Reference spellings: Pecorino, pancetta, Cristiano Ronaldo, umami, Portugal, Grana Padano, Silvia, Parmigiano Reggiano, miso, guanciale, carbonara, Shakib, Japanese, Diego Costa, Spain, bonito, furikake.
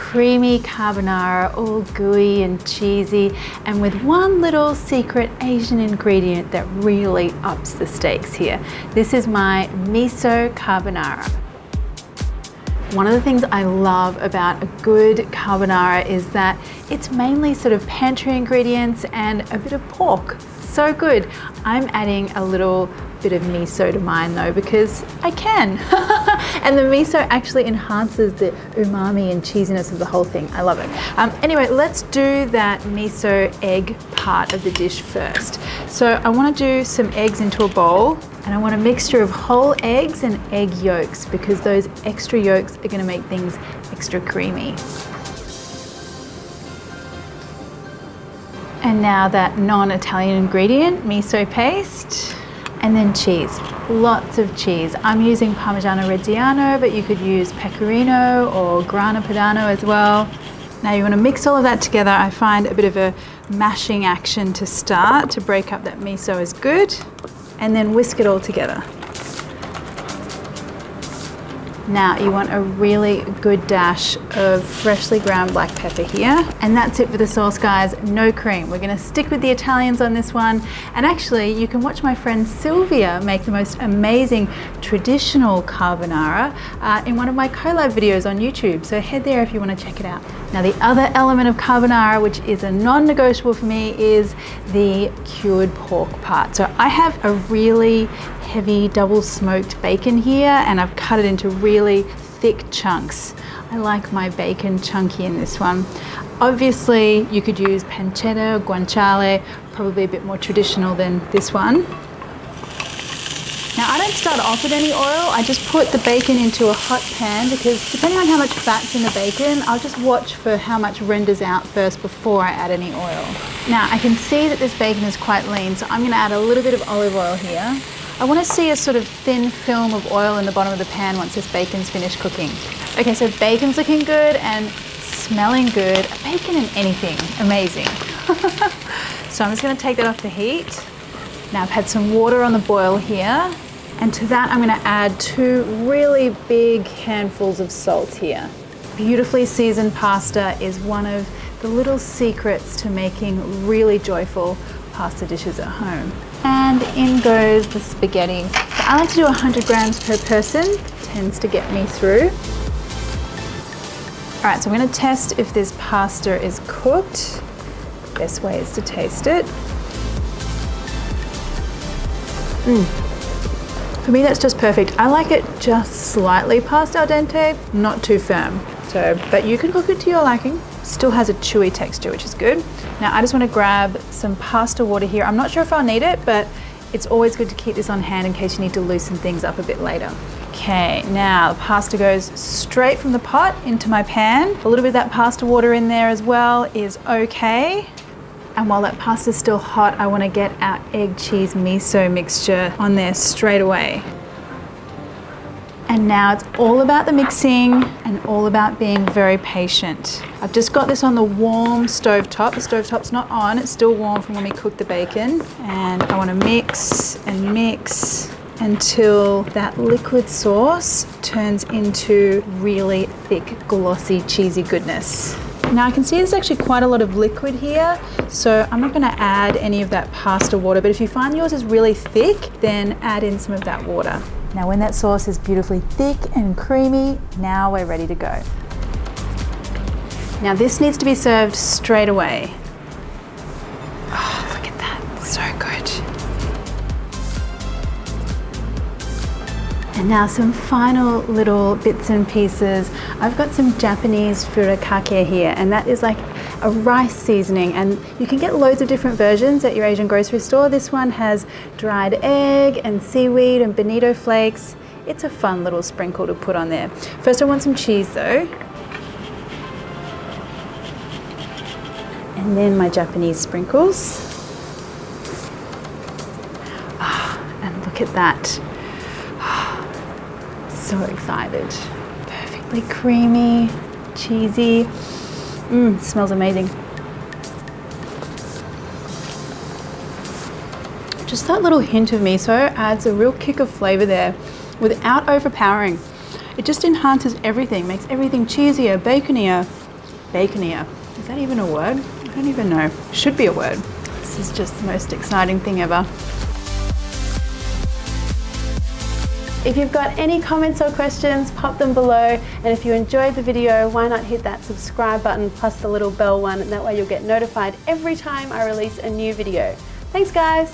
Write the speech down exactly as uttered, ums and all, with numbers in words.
creamy carbonara, all gooey and cheesy, and with one little secret Asian ingredient that really ups the stakes here. This is my miso carbonara. One of the things I love about a good carbonara is that it's mainly sort of pantry ingredients and a bit of pork. So good. I'm adding a little bit of miso to mine though because I can. And the miso actually enhances the umami and cheesiness of the whole thing. I love it. Um, anyway, let's do that miso egg part of the dish first. So I want to do some eggs into a bowl. And I want a mixture of whole eggs and egg yolks because those extra yolks are going to make things extra creamy. And now that non-Italian ingredient, miso paste, and then cheese. Lots of cheese. I'm using Parmigiano Reggiano, but you could use Pecorino or Grana Padano as well. Now you want to mix all of that together. I find a bit of a mashing action to start to break up that miso is good. And then whisk it all together. Now you want a really good dash of freshly ground black pepper here. And that's it for the sauce, guys. No cream. We're gonna stick with the Italians on this one. And actually, you can watch my friend Silvia make the most amazing traditional carbonara uh, in one of my collab videos on YouTube. So head there if you wanna check it out. Now the other element of carbonara, which is a non-negotiable for me, is the cured pork part. So I have a really heavy double smoked bacon here, and I've cut it into really thick chunks. I like my bacon chunky in this one. Obviously, you could use pancetta, guanciale, probably a bit more traditional than this one. Now, I don't start off with any oil. I just put the bacon into a hot pan because depending on how much fat's in the bacon, I'll just watch for how much renders out first before I add any oil. Now, I can see that this bacon is quite lean, so I'm gonna add a little bit of olive oil here. I want to see a sort of thin film of oil in the bottom of the pan once this bacon's finished cooking. Okay, so bacon's looking good and smelling good. Bacon and anything, amazing. So I'm just going to take that off the heat. Now I've had some water on the boil here, and to that I'm going to add two really big handfuls of salt here. Beautifully seasoned pasta is one of the little secrets to making really joyful pasta dishes at home. And in goes the spaghetti. So I like to do one hundred grams per person. It tends to get me through. All right, so I'm gonna test if this pasta is cooked. The best way is to taste it. Mm. For me, that's just perfect. I like it just slightly past al dente, not too firm. So, but you can cook it to your liking. Still has a chewy texture, which is good. Now I just want to grab some pasta water here. I'm not sure if I'll need it, but it's always good to keep this on hand in case you need to loosen things up a bit later. Okay, now the pasta goes straight from the pot into my pan. A little bit of that pasta water in there as well is okay. And while that pasta's still hot, I want to get our egg cheese miso mixture on there straight away. And now it's all about the mixing and all about being very patient. I've just got this on the warm stove top. The stove top's not on, it's still warm from when we cooked the bacon. And I wanna mix and mix until that liquid sauce turns into really thick, glossy, cheesy goodness. Now I can see there's actually quite a lot of liquid here, so I'm not gonna add any of that pasta water, but if you find yours is really thick, then add in some of that water. Now when that sauce is beautifully thick and creamy, now we're ready to go. Now this needs to be served straight away. Oh, look at that, so good. And now some final little bits and pieces. I've got some Japanese furikake here, and that is like a rice seasoning, and you can get loads of different versions at your Asian grocery store. This one has dried egg and seaweed and bonito flakes. It's a fun little sprinkle to put on there. First I want some cheese though. And then my Japanese sprinkles. Ah, oh, and look at that. Oh, so excited. Perfectly creamy, cheesy. Mmm, smells amazing. Just that little hint of miso adds a real kick of flavor there without overpowering. It just enhances everything, makes everything cheesier, baconier, Baconier. Is that even a word? I don't even know. Should be a word. This is just the most exciting thing ever. If you've got any comments or questions, pop them below. And if you enjoyed the video, why not hit that subscribe button plus the little bell one, and that way you'll get notified every time I release a new video. Thanks guys.